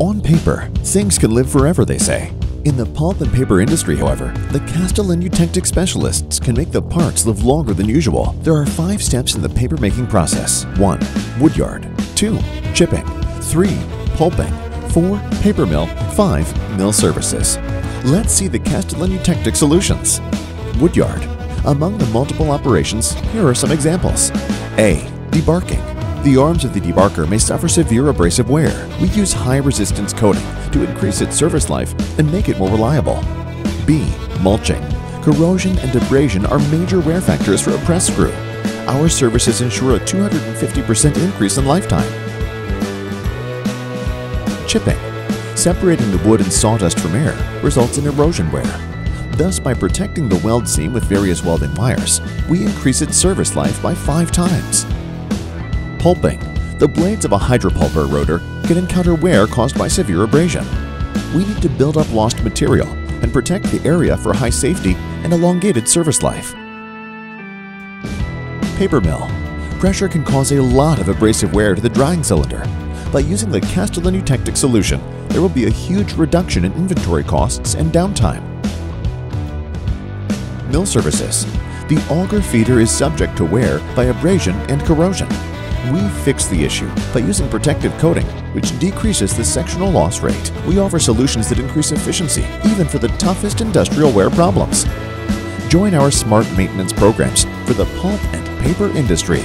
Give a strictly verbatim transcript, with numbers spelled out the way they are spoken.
On paper, things can live forever, they say. In the pulp and paper industry, however, the Castolin Eutectic specialists can make the parts live longer than usual. There are five steps in the papermaking process. one. Woodyard. two. Chipping. three. Pulping. four. Paper mill. five. Mill services. Let's see the Castolin Eutectic solutions. Woodyard. Among the multiple operations, here are some examples. A. Debarking. The arms of the debarker may suffer severe abrasive wear. We use high-resistance coating to increase its service life and make it more reliable. B. Mulching. Corrosion and abrasion are major wear factors for a press screw. Our services ensure a two hundred fifty percent increase in lifetime. Chipping. Separating the wood and sawdust from air results in erosion wear. Thus, by protecting the weld seam with various welding wires, we increase its service life by five times. Pulping. The blades of a hydropulper rotor can encounter wear caused by severe abrasion. We need to build up lost material and protect the area for high safety and elongated service life. Paper mill. Pressure can cause a lot of abrasive wear to the drying cylinder. By using the Castolin Eutectic solution, there will be a huge reduction in inventory costs and downtime. Mill services. The auger feeder is subject to wear by abrasion and corrosion. We fix the issue by using protective coating, which decreases the sectional loss rate. We offer solutions that increase efficiency, even for the toughest industrial wear problems. Join our smart maintenance programs for the pulp and paper industry.